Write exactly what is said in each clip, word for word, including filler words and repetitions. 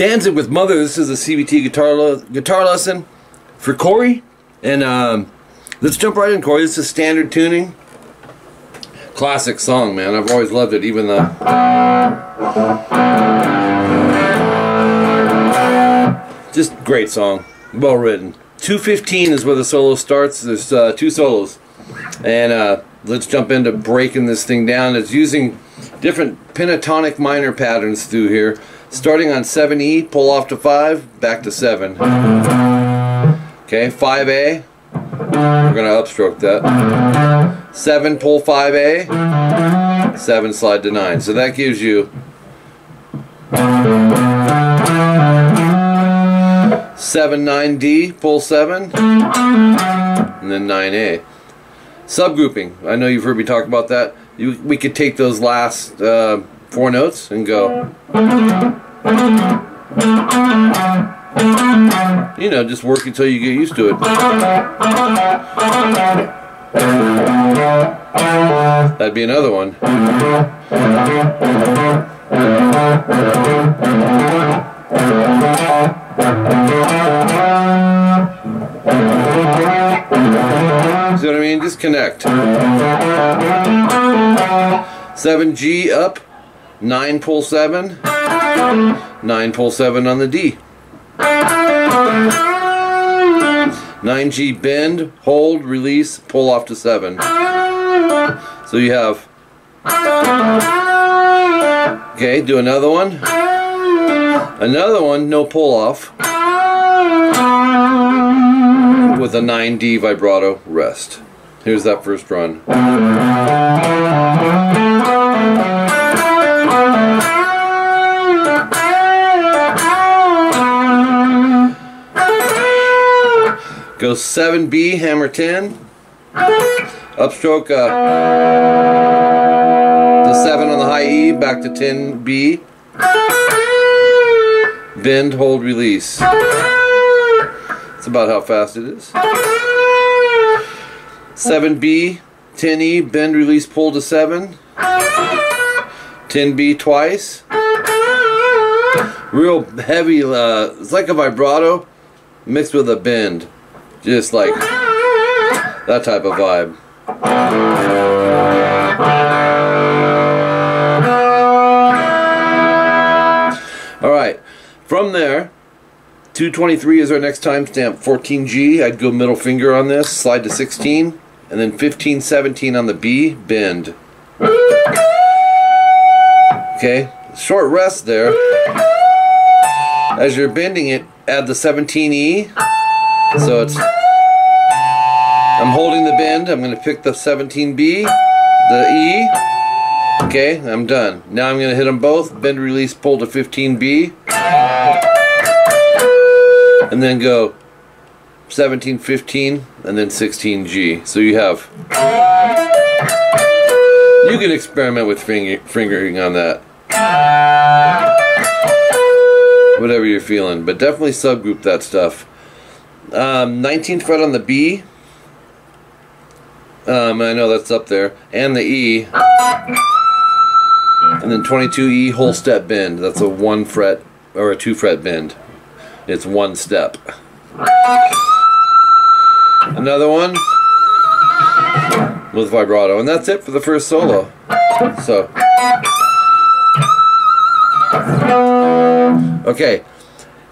Danzig with Mother. This is a C V T guitar le guitar lesson for Corey, and um, let's jump right in, Corey. This is standard tuning, classic song, man. I've always loved it. Even the just great song, well written. two fifteen is where the solo starts. There's uh, two solos, and uh, let's jump into breaking this thing down. It's using different pentatonic minor patterns through here. Starting on seven E, pull off to five, back to seven. Okay, five A, we're going to upstroke that. seven, pull five A, seven, slide to nine. So that gives you seven, nine D, pull seven, and then nine A. Subgrouping, I know you've heard me talk about that. You, we could take those last uh, four notes and go, you know, just work until you get used to it. That'd be another one. See what I mean? Just connect. seven G up. nine pull seven, nine pull seven on the D. nine G bend, hold, release, pull off to seven. So you have, okay, do another one, another one, no pull off, with a nine D vibrato rest. Here's that first run. Go seven B, hammer ten, upstroke uh, the seven on the high E, back to ten B, bend, hold, release. That's about how fast it is. seven B, ten E, bend, release, pull to seven, ten B twice, real heavy, uh, it's like a vibrato mixed with a bend. Just like that type of vibe. Alright, from there, two twenty-three is our next timestamp. fourteen G, I'd go middle finger on this, slide to sixteen, and then fifteen, seventeen on the B, bend. Okay, short rest there. As you're bending it, add the seventeen E. So it's, I'm holding the bend, I'm going to pick the seventeen B, the E, okay, I'm done. Now I'm going to hit them both, bend, release, pull to fifteen B, and then go seventeen, fifteen, and then sixteen G. So you have, you can experiment with finger, fingering on that. Whatever you're feeling, but definitely subgroup that stuff. Um, nineteenth fret on the B, um, I know that's up there, and the E, and then twenty-two E whole step bend. That's a one fret or a two fret bend. It's one step. Another one with vibrato, and that's it for the first solo. So, okay.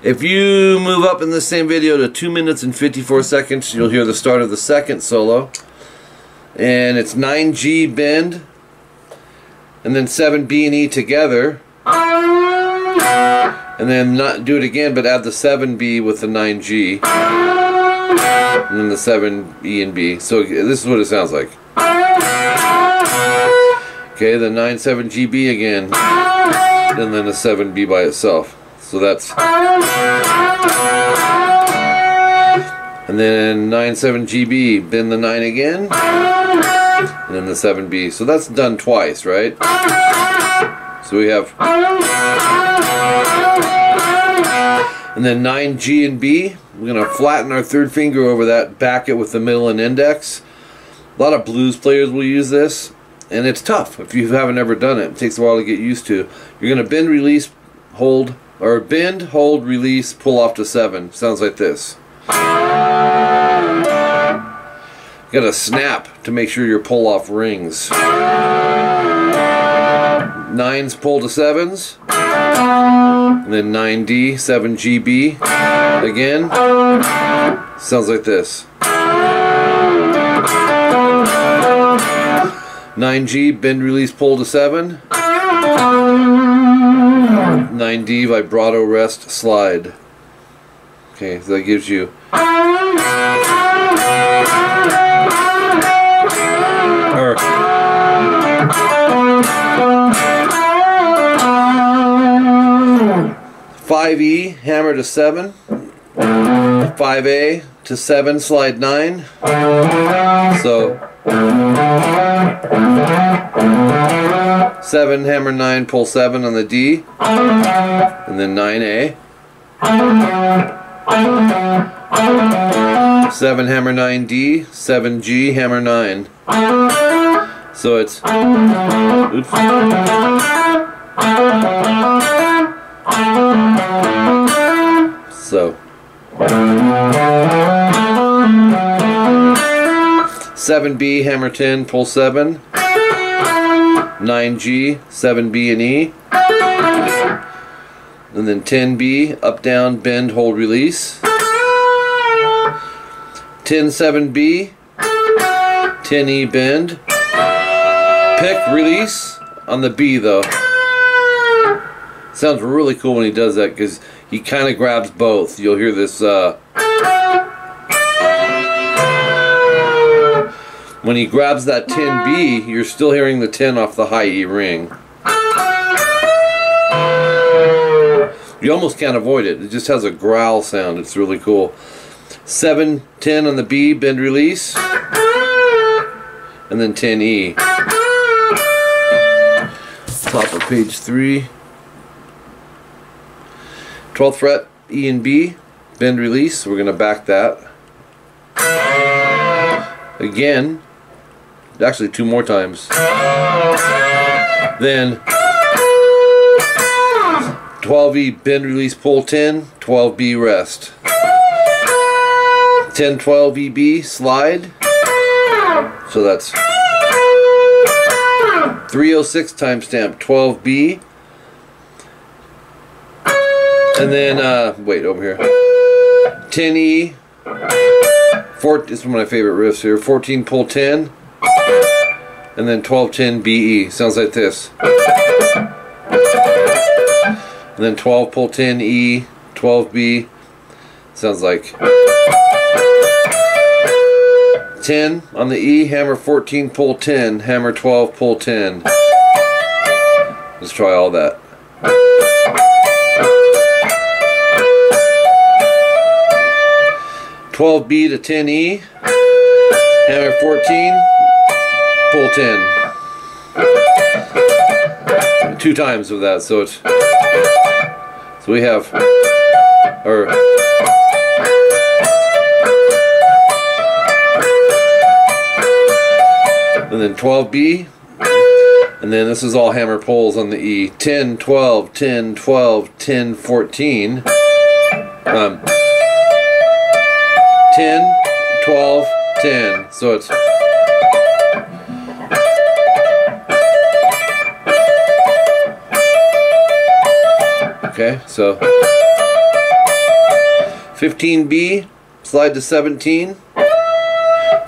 If you move up in this same video to two minutes and fifty-four seconds, you'll hear the start of the second solo. And it's nine G bend, and then seven B and E together. And then not do it again, but add the seven B with the nine G. And then the seven E and B. So this is what it sounds like. Okay, the nine, seven G B again. And then the seven B by itself. So that's, and then nine, seven G B, bend the nine again, and then the seven B. So that's done twice, right? So we have, and then nine G and B. We're going to flatten our third finger over that, back it with the middle and index. A lot of blues players will use this, and it's tough if you haven't ever done it. It takes a while to get used to. You're going to bend, release, hold, or bend, hold, release, pull off to seven. Sounds like this. You gotta snap to make sure your pull off rings. Nines pull to sevens, and then nine D, seven G B, again, sounds like this. nine G, bend, release, pull to seven, nine D, vibrato, rest, slide. Okay, so that gives you five E, hammer to seven, five A to seven, slide nine, so seven, hammer nine, pull seven on the D, and then nine A, seven, hammer nine D, seven G, hammer nine, so it's, oops. So, seven B, hammer ten, pull seven, nine G, seven B and E, and then ten B, up, down, bend, hold, release, ten seven B, ten E, bend, pick, release, on the B though. Sounds really cool when he does that because he kind of grabs both. You'll hear this uh, when he grabs that ten B, you're still hearing the ten off the high E ring. You almost can't avoid it. It just has a growl sound. It's really cool. seven, ten on the B, bend, release, and then ten E. Top of page three. twelfth fret, E and B, bend, release, we're going to back that. Again, actually two more times. Then twelve E, bend, release, pull ten, twelve B, rest. ten, twelve E B, slide. So that's three oh six timestamp, twelve B. And then, uh, wait, over here, ten E, four, this is one of my favorite riffs here, fourteen pull ten, and then twelve ten B E, sounds like this. And then twelve pull ten E, twelve B, sounds like ten on the E, hammer fourteen pull ten, hammer twelve pull ten. Let's try all that. twelve B to ten E, hammer fourteen, pull ten. Two times of that, so it's, so we have, or, and then twelve B, and then this is all hammer pulls on the E, ten, twelve, ten, twelve, ten, fourteen, um, ten, twelve, ten. So it's okay, so fifteen B, slide to seventeen,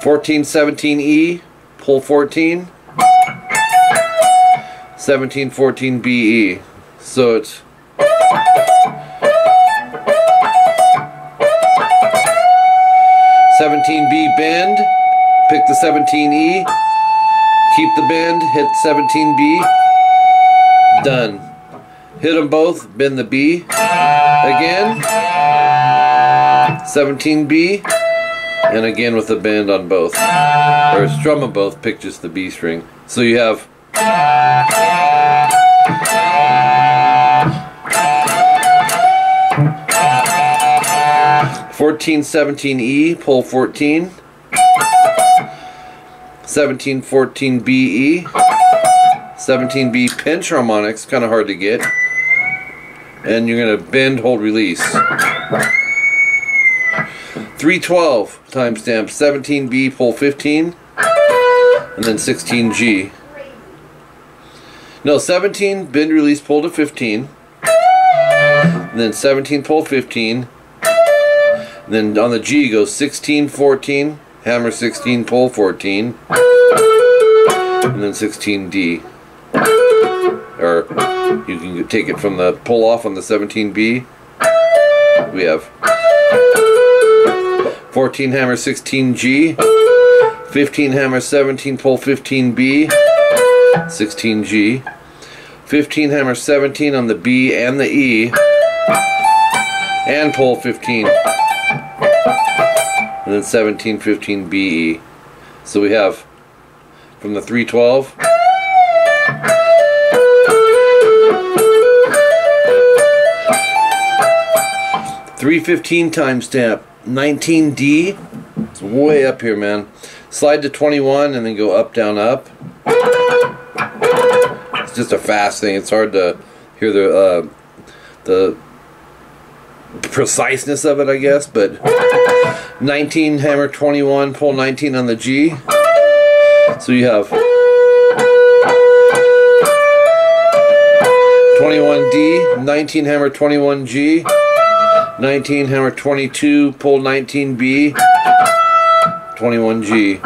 fourteen, seventeen E, pull fourteen, seventeen, fourteen B E. So it's seventeen B, bend, pick the seventeen E, keep the bend, hit seventeen B, done. Hit them both, bend the B, again, seventeen B, and again with the bend on both, or strum them both, pick just the B string. So you have fourteen, seventeen E, pull fourteen, seventeen, fourteen B E, seventeen B, pinch harmonics, kind of hard to get, and you're going to bend, hold, release. three twelve timestamp seventeen B, pull fifteen, and then sixteen G. No, seventeen, bend, release, pull to fifteen, and then seventeen, pull fifteen, and then on the G goes sixteen, fourteen, hammer sixteen, pull fourteen, and then sixteen D. Or you can take it from the pull off on the seventeen B. We have fourteen hammer sixteen G, fifteen hammer seventeen, pull fifteen B, sixteen G, fifteen hammer seventeen on the B and the E, and pull fifteen, and then seventeen, fifteen, B, E. So we have from the three twelve three fifteen timestamp nineteen D. It's way up here, man. Slide to twenty-one and then go up, down, up. It's just a fast thing. It's hard to hear the uh, the preciseness of it, I guess, but nineteen hammer twenty-one, pull nineteen on the G. So you have twenty-one D, nineteen hammer twenty-one G, nineteen hammer twenty-two, pull nineteen B, twenty-one G,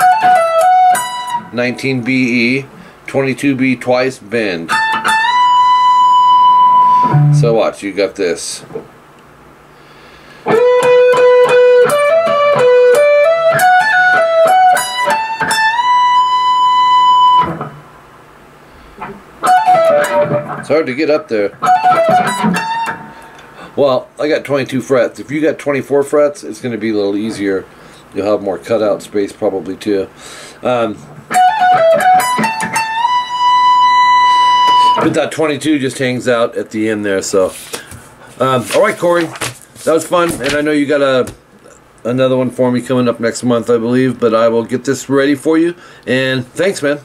nineteen B E, twenty-two B twice, bend. So watch, you got this. It's hard to get up there. Well, I got twenty-two frets. If you got twenty-four frets, it's going to be a little easier. You'll have more cutout space probably too. Um, but that twenty-two just hangs out at the end there. So, um, all right, Corey, that was fun, and I know you got a another one for me coming up next month, I believe. But I will get this ready for you. And thanks, man.